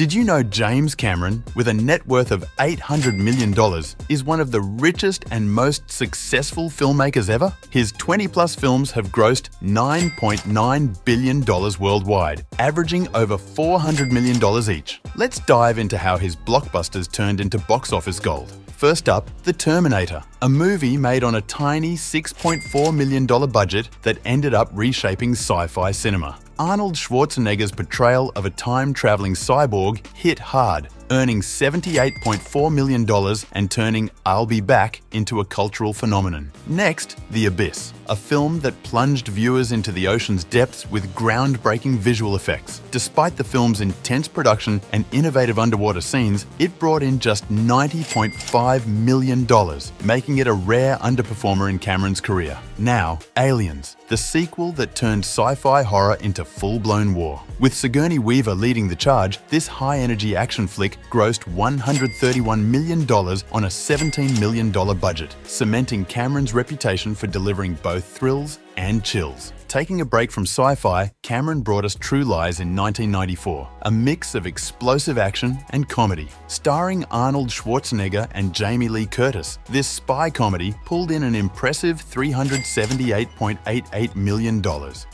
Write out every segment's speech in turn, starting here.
Did you know James Cameron, with a net worth of $800 million, is one of the richest and most successful filmmakers ever? His 20-plus films have grossed $9.9 billion worldwide, averaging over $400 million each. Let's dive into how his blockbusters turned into box office gold. First up, The Terminator, a movie made on a tiny $6.4 million budget that ended up reshaping sci-fi cinema. Arnold Schwarzenegger's portrayal of a time-traveling cyborg hit hard, earning $78.4 million and turning "I'll Be Back" into a cultural phenomenon. Next, The Abyss, a film that plunged viewers into the ocean's depths with groundbreaking visual effects. Despite the film's intense production and innovative underwater scenes, it brought in just $90.5 million, making it a rare underperformer in Cameron's career. Now, Aliens, the sequel that turned sci-fi horror into full-blown war. With Sigourney Weaver leading the charge, this high-energy action flick grossed $131 million on a $17 million budget, cementing Cameron's reputation for delivering both thrills and chills. Taking a break from sci-fi, Cameron brought us True Lies in 1994, a mix of explosive action and comedy. Starring Arnold Schwarzenegger and Jamie Lee Curtis, this spy comedy pulled in an impressive $378.88 million,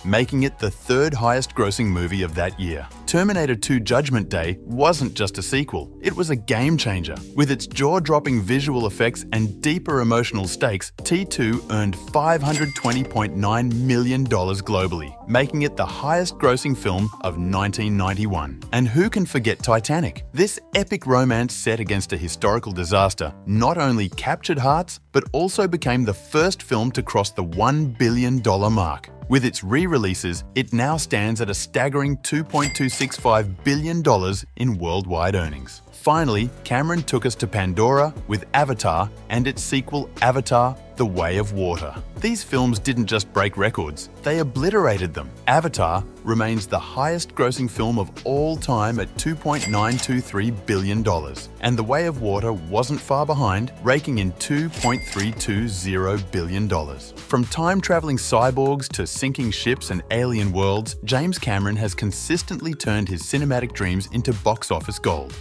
making it the third highest-grossing movie of that year. Terminator 2 Judgment Day wasn't just a sequel, it was a game-changer. With its jaw-dropping visual effects and deeper emotional stakes, T2 earned $520.9 million globally, making it the highest-grossing film of 1991. And who can forget Titanic? This epic romance set against a historical disaster not only captured hearts, but also became the first film to cross the $1 billion mark. With its re-releases, it now stands at a staggering $2.265 billion in worldwide earnings. Finally, Cameron took us to Pandora with Avatar and its sequel Avatar: The Way of Water. These films didn't just break records, they obliterated them. Avatar remains the highest-grossing film of all time at $2.923 billion, and The Way of Water wasn't far behind, raking in $2.320 billion. From time-traveling cyborgs to sinking ships and alien worlds, James Cameron has consistently turned his cinematic dreams into box office gold.